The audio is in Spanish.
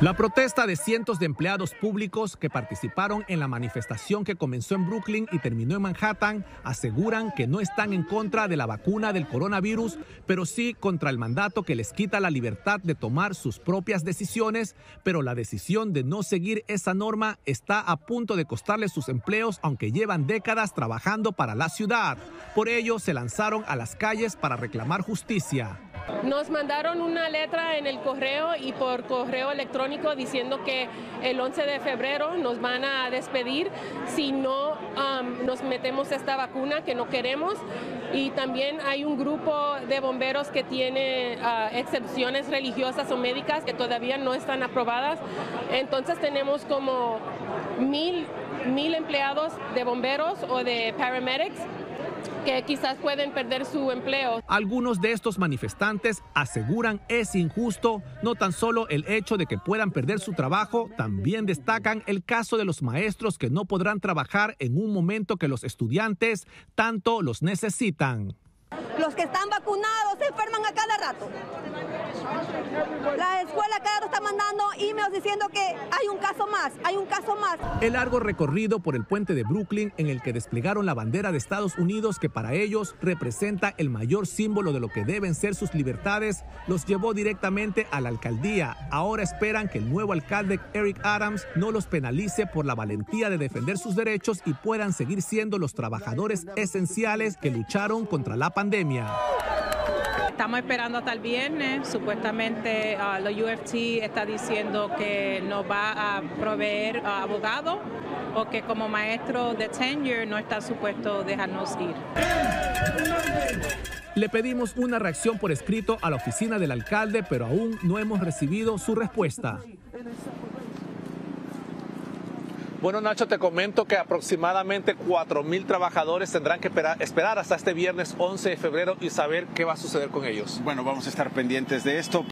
La protesta de cientos de empleados públicos que participaron en la manifestación que comenzó en Brooklyn y terminó en Manhattan aseguran que no están en contra de la vacuna del coronavirus, pero sí contra el mandato que les quita la libertad de tomar sus propias decisiones, pero la decisión de no seguir esa norma está a punto de costarles sus empleos, aunque llevan décadas trabajando para la ciudad. Por ello, se lanzaron a las calles para reclamar justicia. Nos mandaron una letra en el correo y por correo electrónico diciendo que el 11 de febrero nos van a despedir si no nos metemos esta vacuna que no queremos. Y también hay un grupo de bomberos que tiene excepciones religiosas o médicas que todavía no están aprobadas. Entonces tenemos como mil empleados de bomberos o de paramedics que quizás pueden perder su empleo. Algunos de estos manifestantes aseguran es injusto no tan solo el hecho de que puedan perder su trabajo, también destacan el caso de los maestros que no podrán trabajar en un momento que los estudiantes tanto los necesitan. Los que están vacunados se enferman a cada rato. La escuela cada rato está mandando emails diciendo que hay un caso más, hay un caso más. El largo recorrido por el puente de Brooklyn, en el que desplegaron la bandera de Estados Unidos, que para ellos representa el mayor símbolo de lo que deben ser sus libertades, los llevó directamente a la alcaldía. Ahora esperan que el nuevo alcalde Eric Adams no los penalice por la valentía de defender sus derechos y puedan seguir siendo los trabajadores esenciales que lucharon contra la pandemia. Estamos esperando hasta el viernes. Supuestamente la UFT está diciendo que nos va a proveer abogados o que como maestro de tenure no está supuesto dejarnos ir. Le pedimos una reacción por escrito a la oficina del alcalde, pero aún no hemos recibido su respuesta. Bueno, Nacho, te comento que aproximadamente 4,000 trabajadores tendrán que esperar hasta este viernes 11 de febrero y saber qué va a suceder con ellos. Bueno, vamos a estar pendientes de esto.